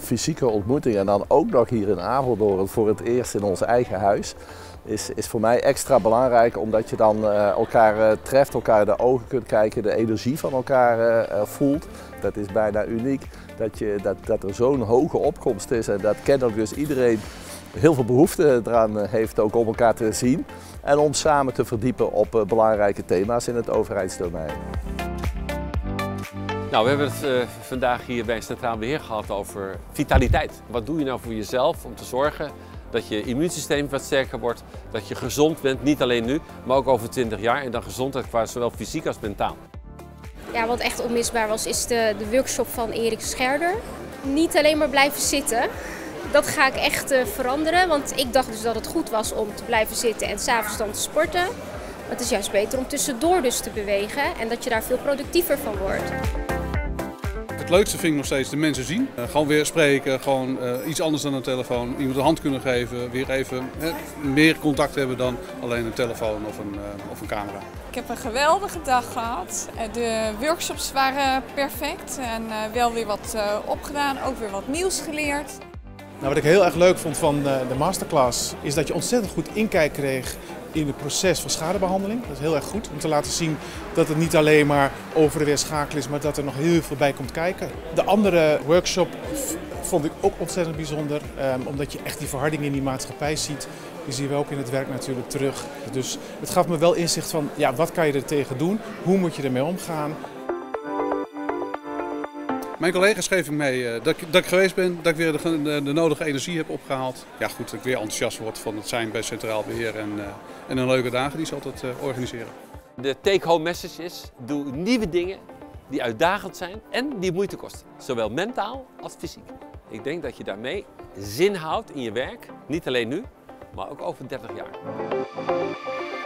fysieke ontmoeting en dan ook nog hier in Apeldoorn voor het eerst in ons eigen huis, is voor mij extra belangrijk, omdat je dan elkaar treft, elkaar in de ogen kunt kijken, de energie van elkaar voelt. Dat is bijna uniek, dat er zo'n hoge opkomst is en dat kennelijk dus iedereen heel veel behoefte eraan heeft ook om elkaar te zien en om samen te verdiepen op belangrijke thema's in het overheidsdomein. Nou, we hebben het vandaag hier bij Centraal Beheer gehad over vitaliteit. Wat doe je nou voor jezelf om te zorgen dat je immuunsysteem wat sterker wordt, dat je gezond bent, niet alleen nu, maar ook over 20 jaar. En dan gezondheid qua zowel fysiek als mentaal. Ja, wat echt onmisbaar was, is de workshop van Erik Scherder. Niet alleen maar blijven zitten. Dat ga ik echt veranderen, want ik dacht dus dat het goed was om te blijven zitten en 's avonds dan te sporten. Maar het is juist beter om tussendoor dus te bewegen en dat je daar veel productiever van wordt. Het leukste vind ik nog steeds de mensen zien. Gewoon weer spreken, gewoon iets anders dan een telefoon. Iemand een hand kunnen geven, weer even meer contact hebben dan alleen een telefoon of een camera. Ik heb een geweldige dag gehad. De workshops waren perfect en wel weer wat opgedaan, ook weer wat nieuws geleerd. Nou, wat ik heel erg leuk vond van de masterclass is dat je ontzettend goed inkijk kreeg in het proces van schadebehandeling. Dat is heel erg goed om te laten zien dat het niet alleen maar over de weer schakelen is, maar dat er nog heel veel bij komt kijken. De andere workshop vond ik ook ontzettend bijzonder, omdat je echt die verharding in die maatschappij ziet. Die zien we ook in het werk natuurlijk terug. Dus het gaf me wel inzicht van ja, wat kan je er tegen doen, hoe moet je ermee omgaan. Mijn collega's geven mee dat ik geweest ben, dat ik weer de nodige energie heb opgehaald. Ja goed, dat ik weer enthousiast word van het zijn bij Centraal Beheer en een leuke dagen die ze altijd organiseren. De take-home message is, doe nieuwe dingen die uitdagend zijn en die moeite kosten. Zowel mentaal als fysiek. Ik denk dat je daarmee zin houdt in je werk, niet alleen nu, maar ook over 30 jaar.